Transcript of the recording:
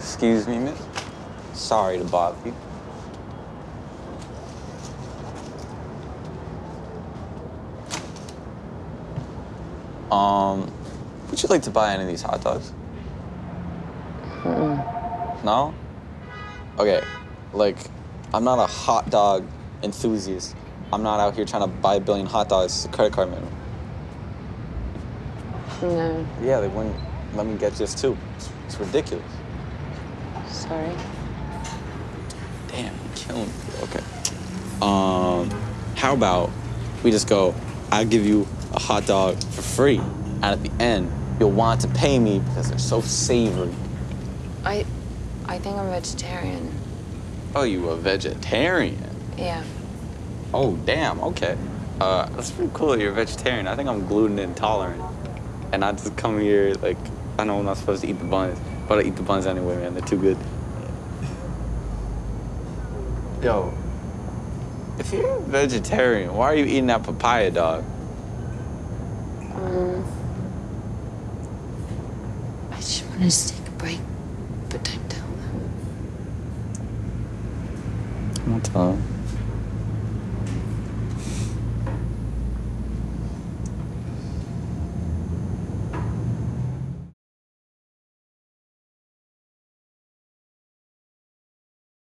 Excuse me, miss. Sorry to bother you. Would you like to buy any of these hot dogs? No? Okay, like, I'm not a hot dog enthusiast. I'm not out here trying to buy a billion hot dogs. It's a credit card minimum. No. Yeah, they wouldn't let me get this too. It's ridiculous. Sorry. Damn, you're killing me. Okay. How about we just go, I'll give you a hot dog for free, and at the end, you'll want to pay me because they're so savory. I think I'm vegetarian. Oh, you a vegetarian? Yeah. Oh, damn, okay. That's pretty cool that you're a vegetarian. I think I'm gluten intolerant. And I just come here, like, I know I'm not supposed to eat the buns, but I eat the buns anyway, man. They're too good. Yo, if you're a vegetarian, why are you eating that papaya, dog? I just wanted to take a break, but don't tell them. I'll tell them.